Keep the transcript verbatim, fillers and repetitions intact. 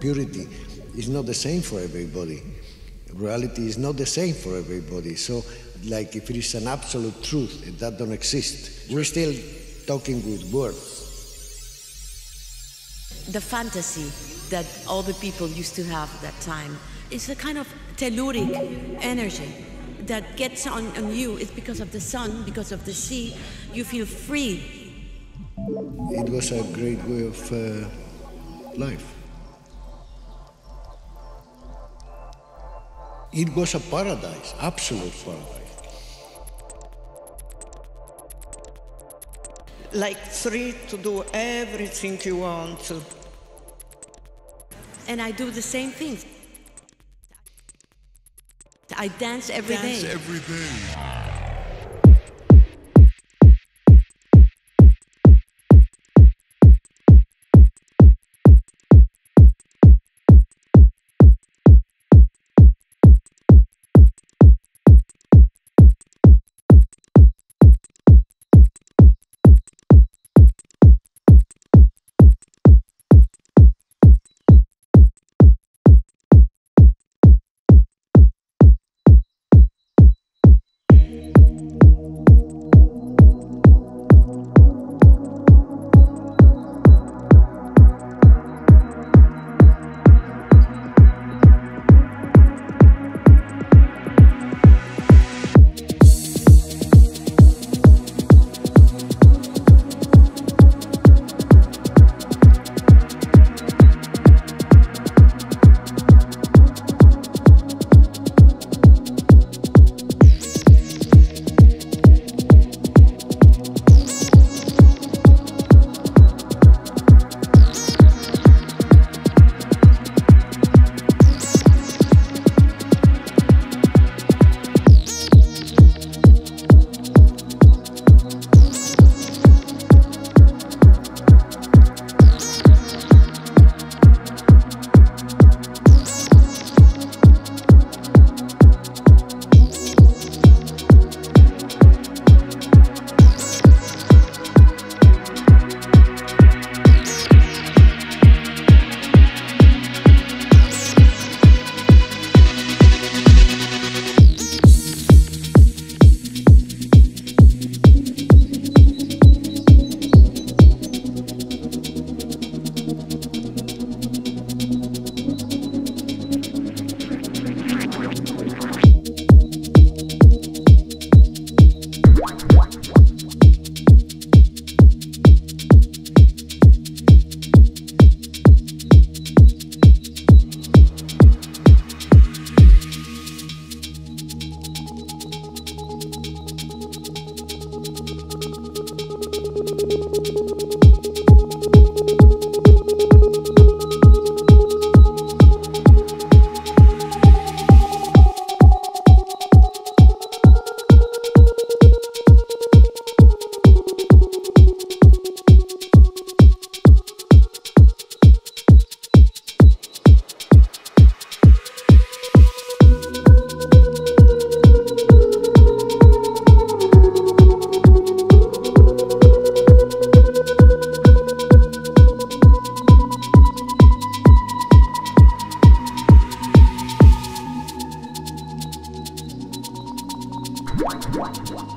Purity is not the same for everybody. Reality is not the same for everybody. So, like, if it is an absolute truth, and that don't exist, we're still talking with words. The fantasy that all the people used to have at that time is a kind of telluric energy that gets on, on you. It's because of the sun, because of the sea, you feel free. It was a great way of uh, life. It was a paradise, absolute paradise. Like free to do everything you want to. And I do the same things. I dance every dance day. Every day. What?